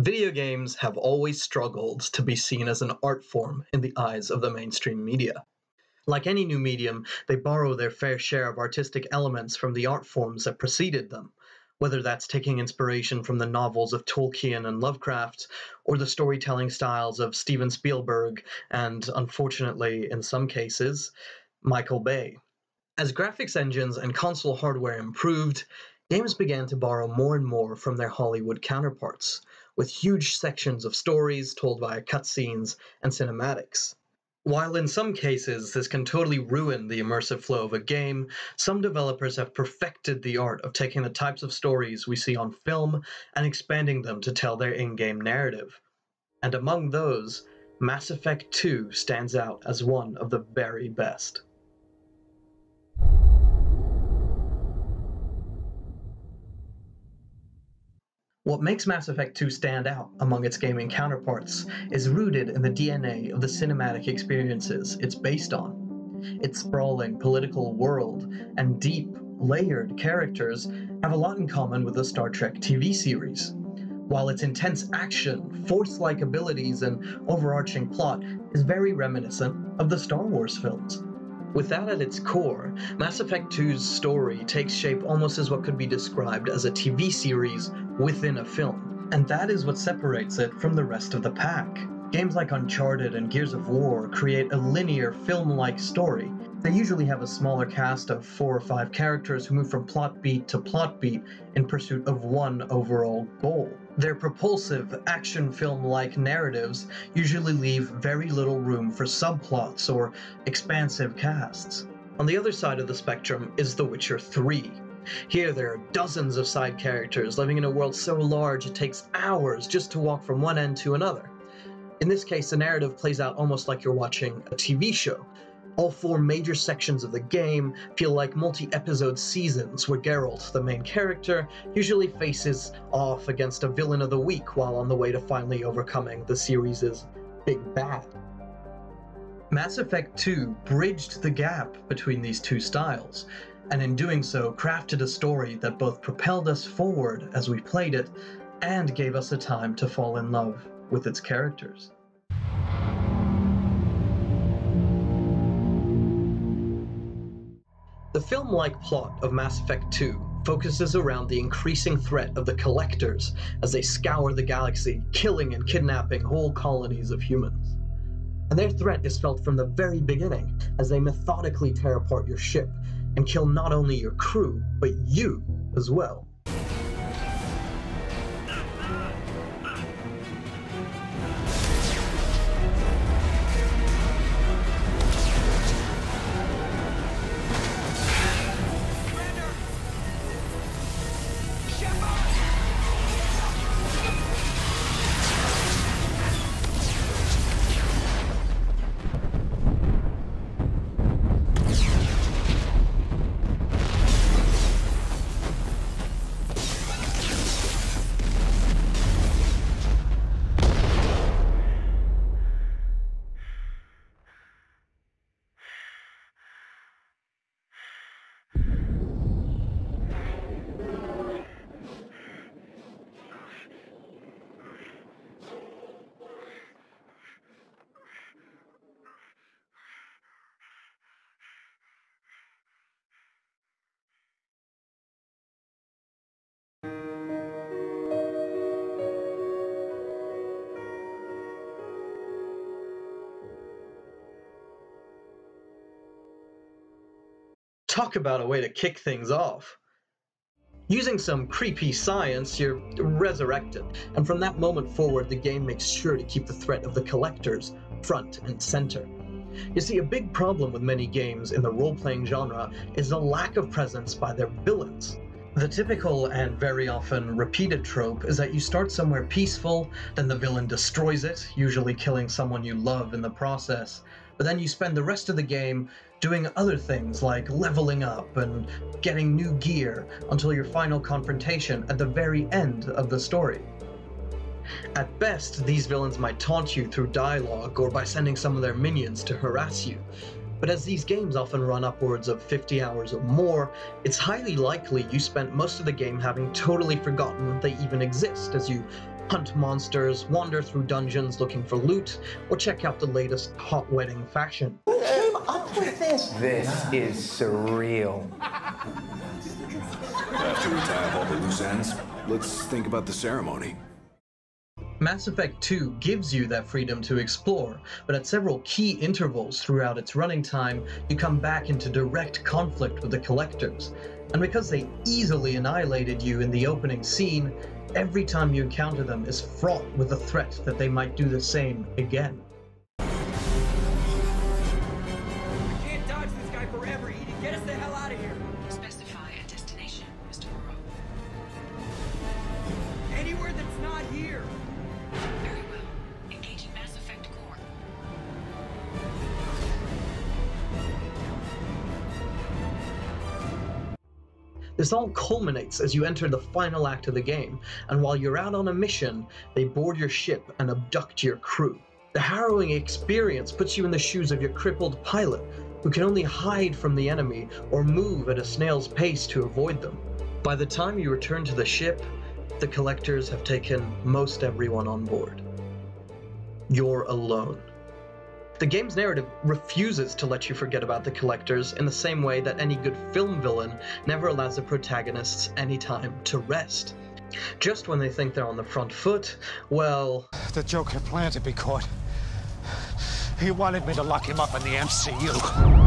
Video games have always struggled to be seen as an art form in the eyes of the mainstream media. Like any new medium, they borrow their fair share of artistic elements from the art forms that preceded them, whether that's taking inspiration from the novels of Tolkien and Lovecraft, or the storytelling styles of Steven Spielberg and, unfortunately, in some cases, Michael Bay. As graphics engines and console hardware improved, games began to borrow more and more from their Hollywood counterparts, with huge sections of stories told via cutscenes and cinematics. While in some cases this can totally ruin the immersive flow of a game, some developers have perfected the art of taking the types of stories we see on film and expanding them to tell their in-game narrative. And among those, Mass Effect 2 stands out as one of the very best. What makes Mass Effect 2 stand out among its gaming counterparts is rooted in the DNA of the cinematic experiences it's based on. Its sprawling political world and deep, layered characters have a lot in common with the Star Trek TV series, while its intense action, Force-like abilities, and overarching plot is very reminiscent of the Star Wars films. With that at its core, Mass Effect 2's story takes shape almost as what could be described as a TV series within a film, and that is what separates it from the rest of the pack. Games like Uncharted and Gears of War create a linear, film-like story. They usually have a smaller cast of 4 or 5 characters who move from plot beat in pursuit of one overall goal. Their propulsive, action film-like narratives usually leave very little room for subplots or expansive casts. On the other side of the spectrum is The Witcher 3. Here there are dozens of side characters living in a world so large it takes hours just to walk from one end to another. In this case, the narrative plays out almost like you're watching a TV show. All 4 major sections of the game feel like multi-episode seasons where Geralt, the main character, usually faces off against a villain of the week while on the way to finally overcoming the series' big bad. Mass Effect 2 bridged the gap between these two styles, and in doing so crafted a story that both propelled us forward as we played it and gave us the time to fall in love with its characters. The film-like plot of Mass Effect 2 focuses around the increasing threat of the Collectors as they scour the galaxy, killing and kidnapping whole colonies of humans. And their threat is felt from the very beginning as they methodically tear apart your ship and kill not only your crew, but you as well. Talk about a way to kick things off. Using some creepy science, you're resurrected, and from that moment forward, the game makes sure to keep the threat of the Collectors front and center. You see, a big problem with many games in the role-playing genre is the lack of presence by their villains. The typical and very often repeated trope is that you start somewhere peaceful, then the villain destroys it, usually killing someone you love in the process, but then you spend the rest of the game doing other things like leveling up and getting new gear until your final confrontation at the very end of the story. At best, these villains might taunt you through dialogue or by sending some of their minions to harass you. But as these games often run upwards of 50 hours or more, it's highly likely you spent most of the game having totally forgotten they even exist as you hunt monsters, wander through dungeons looking for loot, or check out the latest hot wedding fashion. Who came up with this? This is surreal. After we tie up all the loose ends, let's think about the ceremony. Mass Effect 2 gives you that freedom to explore, but at several key intervals throughout its running time, you come back into direct conflict with the Collectors. And because they easily annihilated you in the opening scene, every time you encounter them is fraught with the threat that they might do the same again. I can't dodge this guy forever, Edie. Get us the hell out of here. Specify a destination, Mr. Morrow. Anywhere that's not here. Very well. Engaging Mass Effect core. This all culminates as you enter the final act of the game, and while you're out on a mission, they board your ship and abduct your crew. The harrowing experience puts you in the shoes of your crippled pilot, who can only hide from the enemy or move at a snail's pace to avoid them. By the time you return to the ship, the Collectors have taken most everyone on board. You're alone. The game's narrative refuses to let you forget about the Collectors in the same way that any good film villain never allows the protagonists any time to rest. Just when they think they're on the front foot, well... The Joker planned to be caught. He wanted me to lock him up in the MCU.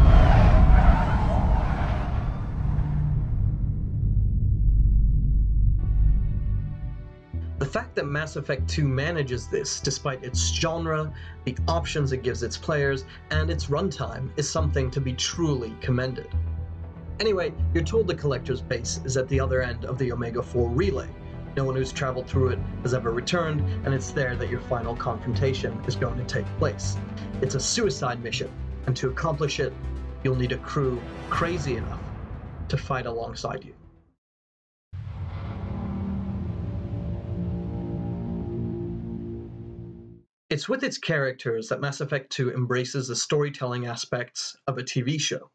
The fact that Mass Effect 2 manages this, despite its genre, the options it gives its players, and its runtime, is something to be truly commended. Anyway, you're told the Collector's base is at the other end of the Omega-4 relay. No one who's traveled through it has ever returned, and it's there that your final confrontation is going to take place. It's a suicide mission, and to accomplish it, you'll need a crew crazy enough to fight alongside you. It's with its characters that Mass Effect 2 embraces the storytelling aspects of a TV show.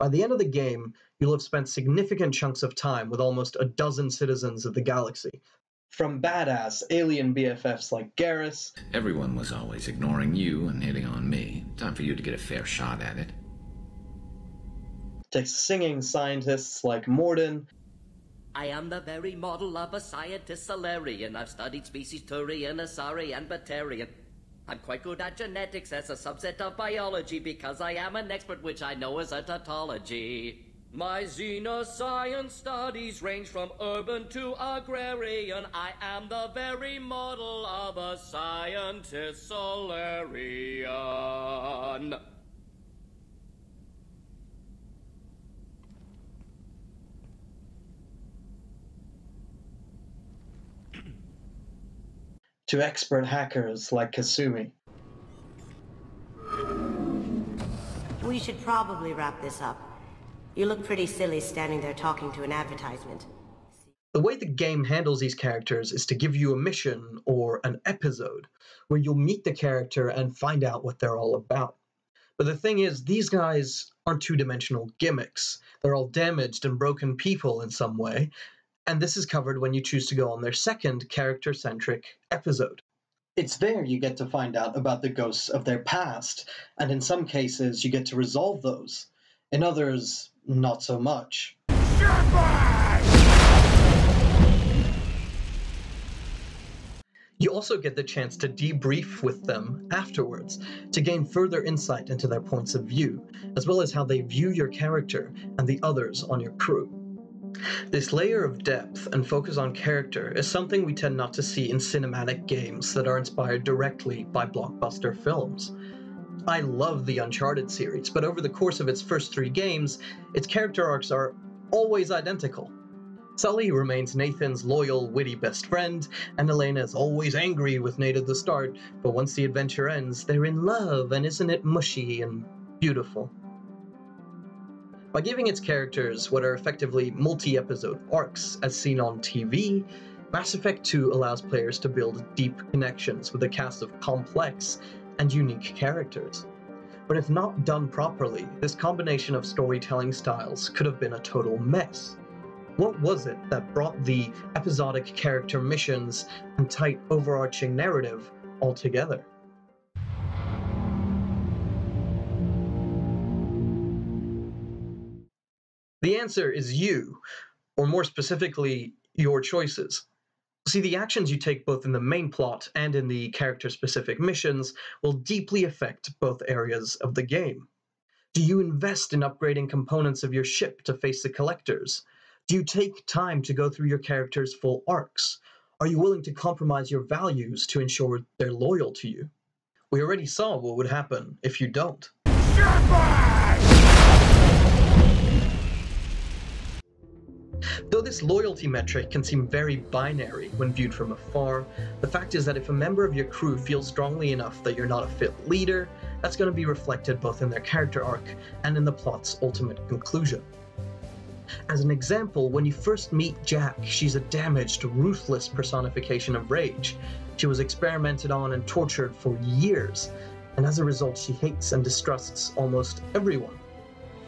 By the end of the game, you'll have spent significant chunks of time with almost a dozen citizens of the galaxy. From badass alien BFFs like Garrus... Everyone was always ignoring you and hitting on me. Time for you to get a fair shot at it. To singing scientists like Mordin... I am the very model of a scientist Salarian. I've studied species Turian, Asari, and Batarian. I'm quite good at genetics as a subset of biology because I am an expert, which I know is a tautology. My xenoscience studies range from urban to agrarian. I am the very model of a scientist Salarian. To expert hackers like Kasumi. We should probably wrap this up. You look pretty silly standing there talking to an advertisement. The way the game handles these characters is to give you a mission or an episode where you'll meet the character and find out what they're all about. But the thing is, these guys aren't two-dimensional gimmicks. They're all damaged and broken people in some way. And this is covered when you choose to go on their second character-centric episode. It's there you get to find out about the ghosts of their past, and in some cases you get to resolve those. In others, not so much. You also get the chance to debrief with them afterwards, to gain further insight into their points of view, as well as how they view your character and the others on your crew. This layer of depth and focus on character is something we tend not to see in cinematic games that are inspired directly by blockbuster films. I love the Uncharted series, but over the course of its first three games, its character arcs are always identical. Sully remains Nathan's loyal, witty best friend, and Elena is always angry with Nate at the start, but once the adventure ends, they're in love, and isn't it mushy and beautiful? By giving its characters what are effectively multi-episode arcs as seen on TV, Mass Effect 2 allows players to build deep connections with a cast of complex and unique characters. But if not done properly, this combination of storytelling styles could have been a total mess. What was it that brought the episodic character missions and tight overarching narrative all together? The answer is you, or more specifically, your choices. See, the actions you take both in the main plot and in the character-specific missions will deeply affect both areas of the game. Do you invest in upgrading components of your ship to face the Collectors? Do you take time to go through your character's full arcs? Are you willing to compromise your values to ensure they're loyal to you? We already saw what would happen if you don't. Though this loyalty metric can seem very binary when viewed from afar, the fact is that if a member of your crew feels strongly enough that you're not a fit leader, that's going to be reflected both in their character arc and in the plot's ultimate conclusion. As an example, when you first meet Jack, she's a damaged, ruthless personification of rage. She was experimented on and tortured for years, and as a result she hates and distrusts almost everyone.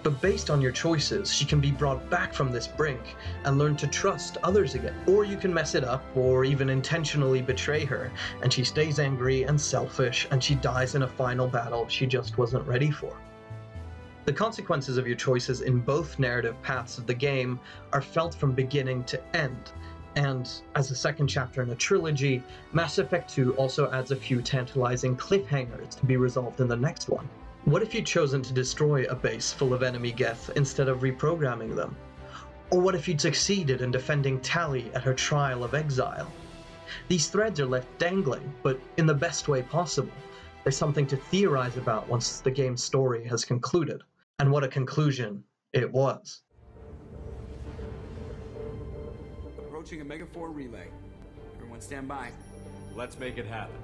But based on your choices, she can be brought back from this brink and learn to trust others again. Or you can mess it up, or even intentionally betray her, and she stays angry and selfish, and she dies in a final battle she just wasn't ready for. The consequences of your choices in both narrative paths of the game are felt from beginning to end, and as a second chapter in a trilogy, Mass Effect 2 also adds a few tantalizing cliffhangers to be resolved in the next one. What if you'd chosen to destroy a base full of enemy Geth instead of reprogramming them? Or what if you'd succeeded in defending Tali at her trial of exile? These threads are left dangling, but in the best way possible. There's something to theorize about once the game's story has concluded. And what a conclusion it was. Approaching Omega-4 relay. Everyone stand by. Let's make it happen.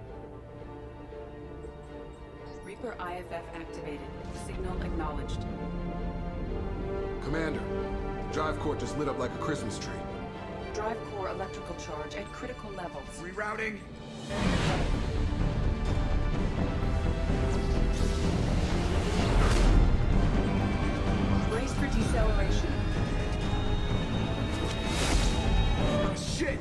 Reaper IFF activated. Signal acknowledged. Commander, the drive core just lit up like a Christmas tree. Drive core electrical charge at critical levels. Rerouting! Brace for deceleration. Oh, shit!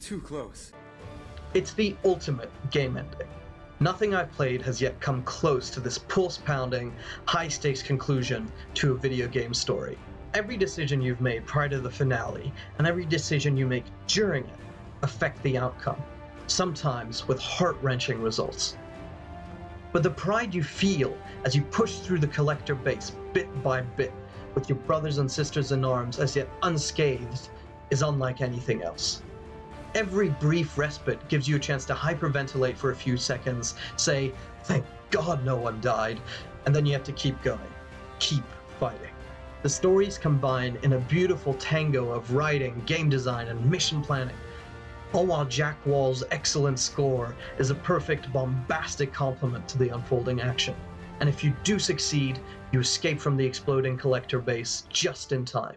Too close. It's the ultimate game ending. Nothing I've played has yet come close to this pulse-pounding, high-stakes conclusion to a video game story. Every decision you've made prior to the finale, and every decision you make during it, affect the outcome, sometimes with heart-wrenching results. But the pride you feel as you push through the Collector base bit by bit, with your brothers and sisters in arms as yet unscathed, is unlike anything else. Every brief respite gives you a chance to hyperventilate for a few seconds, say, "Thank God no one died," and then you have to keep going, keep fighting. The stories combine in a beautiful tango of writing, game design, and mission planning, all while Jack Wall's excellent score is a perfect, bombastic complement to the unfolding action. And if you do succeed, you escape from the exploding Collector base just in time.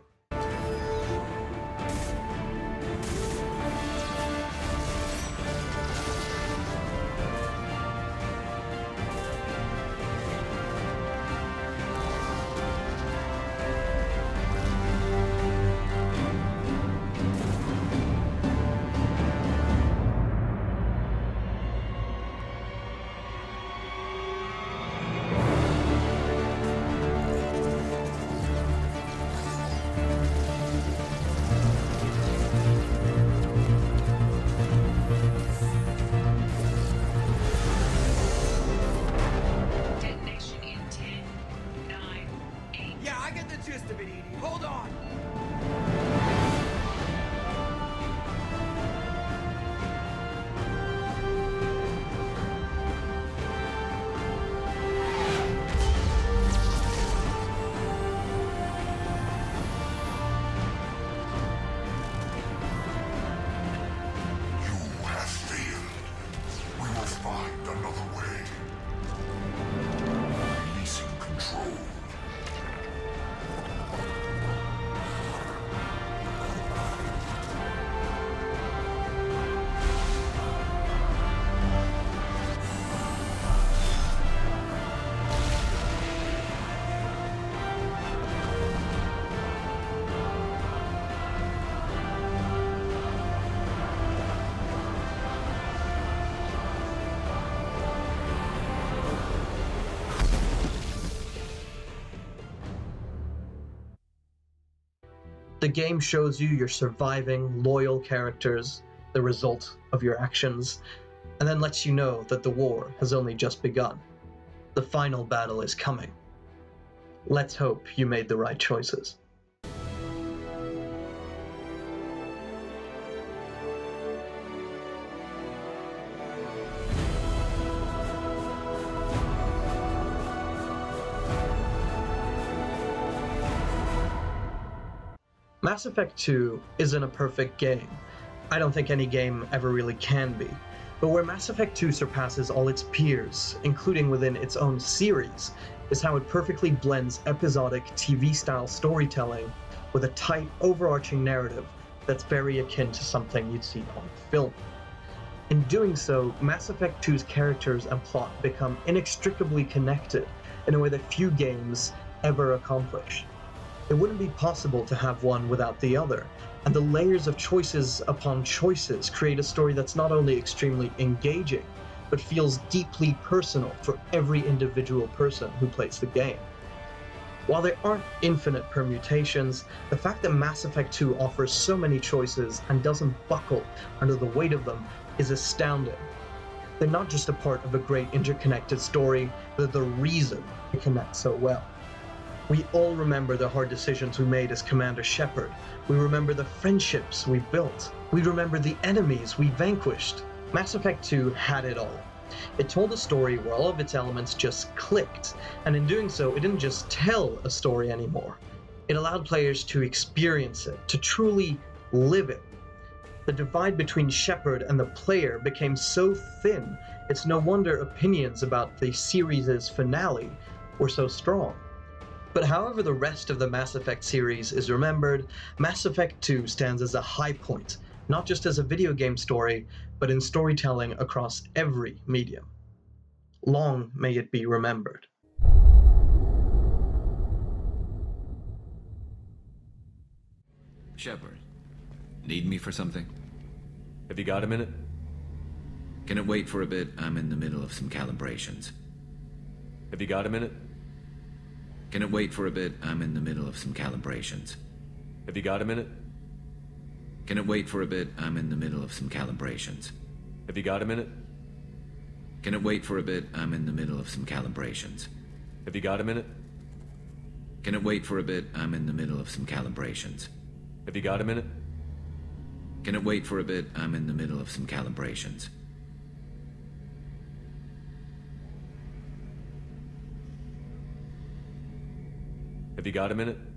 The game shows you your surviving, loyal characters, the result of your actions, and then lets you know that the war has only just begun. The final battle is coming. Let's hope you made the right choices. Mass Effect 2 isn't a perfect game. I don't think any game ever really can be. But where Mass Effect 2 surpasses all its peers, including within its own series, is how it perfectly blends episodic TV-style storytelling with a tight, overarching narrative that's very akin to something you'd see on film. In doing so, Mass Effect 2's characters and plot become inextricably connected in a way that few games ever accomplish. It wouldn't be possible to have one without the other, and the layers of choices upon choices create a story that's not only extremely engaging, but feels deeply personal for every individual person who plays the game. While there aren't infinite permutations, the fact that Mass Effect 2 offers so many choices and doesn't buckle under the weight of them is astounding. They're not just a part of a great interconnected story, they're the reason they connect so well. We all remember the hard decisions we made as Commander Shepard. We remember the friendships we built. We remember the enemies we vanquished. Mass Effect 2 had it all. It told a story where all of its elements just clicked, and in doing so, it didn't just tell a story anymore. It allowed players to experience it, to truly live it. The divide between Shepard and the player became so thin, it's no wonder opinions about the series' finale were so strong. But however the rest of the Mass Effect series is remembered, Mass Effect 2 stands as a high point, not just as a video game story, but in storytelling across every medium. Long may it be remembered. Shepard, need me for something? Have you got a minute? Can it wait for a bit? I'm in the middle of some calibrations. Have you got a minute? Can it wait for a bit? I'm in the middle of some calibrations. Have you got a minute? Can it wait for a bit? I'm in the middle of some calibrations. Have you got a minute? Can it wait for a bit? I'm in the middle of some calibrations. Have you got a minute? Can it wait for a bit? I'm in the middle of some calibrations. Have you got a minute? Can it wait for a bit? I'm in the middle of some calibrations. Have you got a minute?